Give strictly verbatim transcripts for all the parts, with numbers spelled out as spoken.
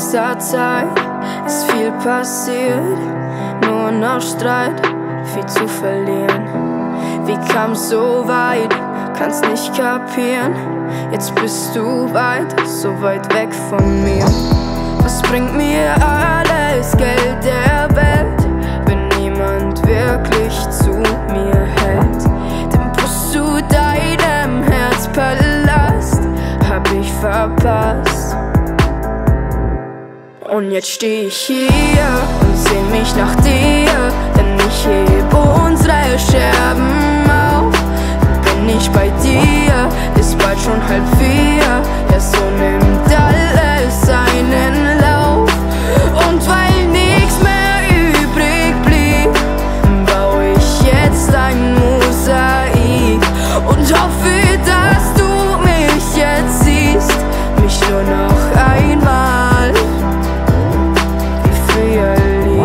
letzter Zeit ist viel passiert, nur noch Streit, viel zu verlieren. Wie kam's so weit? Kann's nicht kapieren. Jetzt bist du weit, so weit weg von mir. Was bringt mir alles Geld der Welt, wenn niemand wirklich zu mir hält? Den Bus zu deinem Herzpalast hab ich verpasst. Und jetzt steh ich hier und seh mich nach dir, denn ich heb unsere Scherben auf. Bin ich bei dir, ist bald schon halb vier, ja so nimmt alles seinen Lauf. Und weil nichts mehr übrig blieb, baue ich jetzt ein Mosaik und hoffe, dass du mich jetzt siehst, mich nur noch einmal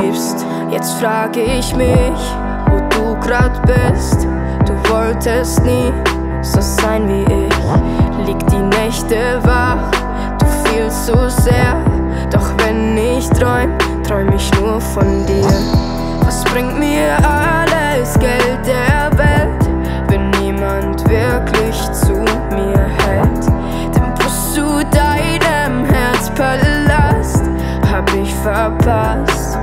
liebst. Jetzt frage ich mich, wo du grad bist. Du wolltest nie so sein wie ich. Lieg die Nächte wach, du fehlst so sehr. Doch wenn ich träum, träum ich nur von dir. Was bringt mir alles Geld der Welt, wenn niemand wirklich zu mir hält? Den Bus zu deinem Herzpalast hab ich verpasst.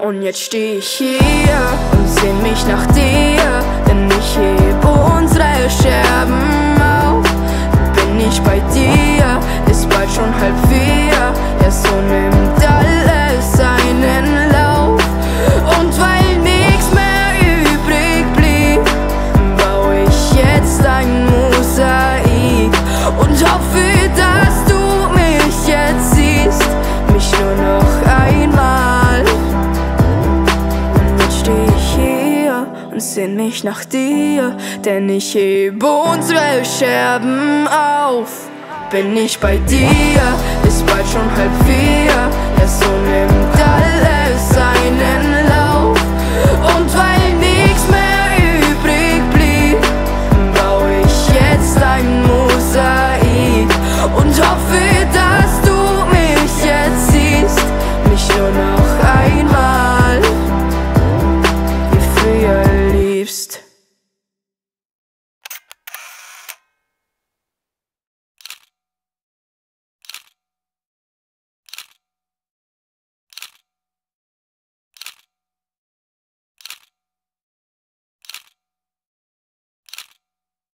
Und jetzt steh ich hier und seh mich nach dir, denn ich heb unsere Scherben auf. Bin ich bei dir, ist bald schon halb vier, ja so nimmt alles seinen Lauf. Und weil nichts mehr übrig blieb, baue ich jetzt ein Mosaik und hoffe, dass du mich jetzt siehst, mich nur noch einmal. Und seh mich nach dir, denn ich heb unsere Scherben auf. Bin ich bei dir, ist bald schon halb vier, ja so nimmt alles seinen Lauf.